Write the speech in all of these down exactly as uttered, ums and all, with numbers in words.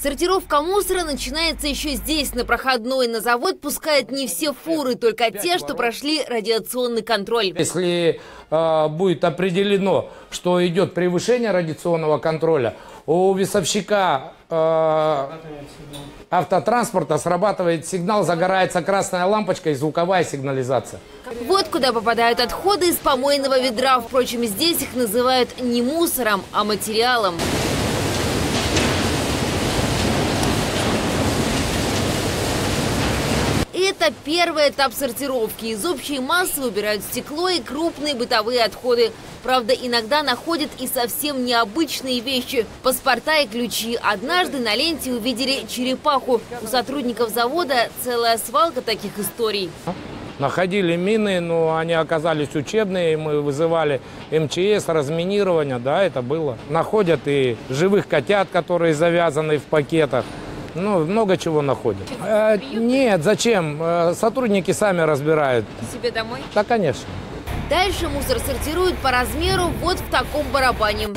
Сортировка мусора начинается еще здесь, на проходной. На завод пускают не все фуры, только те, что прошли радиационный контроль. Если э, будет определено, что идет превышение радиационного контроля, у весовщика э, автотранспорта срабатывает сигнал, загорается красная лампочка и звуковая сигнализация. Вот куда попадают отходы из помойного ведра. Впрочем, здесь их называют не мусором, а материалом. Это первый этап сортировки. Из общей массы убирают стекло и крупные бытовые отходы. Правда, иногда находят и совсем необычные вещи – паспорта и ключи. Однажды на ленте увидели черепаху. У сотрудников завода целая свалка таких историй. Находили мины, но они оказались учебные, мы вызывали эм че эс, разминирование, да, это было. Находят и живых котят, которые завязаны в пакетах. Ну, много чего находим. А, нет, зачем? Сотрудники сами разбирают. Себе домой? Да, конечно. Дальше мусор сортируют по размеру вот в таком барабане.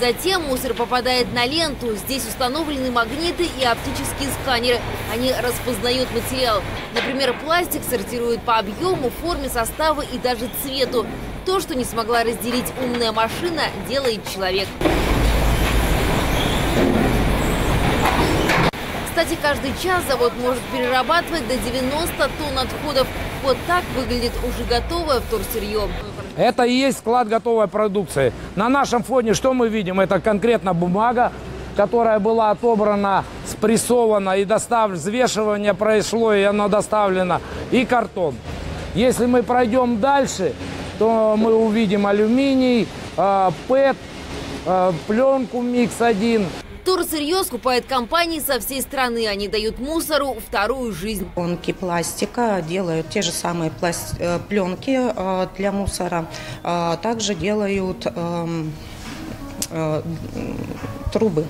Затем мусор попадает на ленту. Здесь установлены магниты и оптические сканеры. Они распознают материал. Например, пластик сортируют по объему, форме, составу и даже цвету. То, что не смогла разделить умная машина, делает человек. Кстати, каждый час завод может перерабатывать до девяноста тонн отходов. Вот так выглядит уже готовое вторсырье. Это и есть склад готовой продукции. На нашем фоне что мы видим? Это конкретно бумага, которая была отобрана, спрессована и доставлена, взвешивание произошло, и она доставлена, и картон. Если мы пройдем дальше, то мы увидим алюминий, пэт, пленку микс один. Вторсырье скупают компании со всей страны. Они дают мусору вторую жизнь. Пленки пластика делают те же самые пласт... пленки для мусора. Также делают трубы,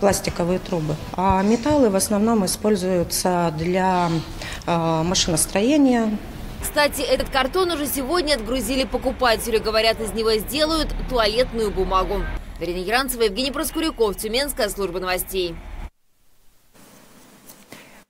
пластиковые трубы. А металлы в основном используются для машиностроения. Кстати, этот картон уже сегодня отгрузили покупателю. Говорят, из него сделают туалетную бумагу. Ирина Яранцева, Евгений Проскурюков, Тюменская служба новостей.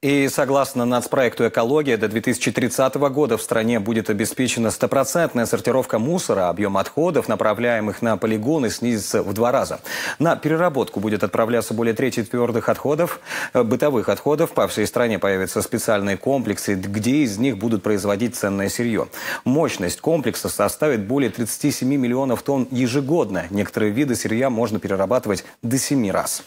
И согласно нацпроекту «Экология», до две тысячи тридцатого года в стране будет обеспечена стопроцентная сортировка мусора, объем отходов, направляемых на полигоны, снизится в два раза. На переработку будет отправляться более трети твердых отходов, бытовых отходов. По всей стране появятся специальные комплексы, где из них будут производить ценное сырье. Мощность комплекса составит более тридцати семи миллионов тонн ежегодно. Некоторые виды сырья можно перерабатывать до семи раз.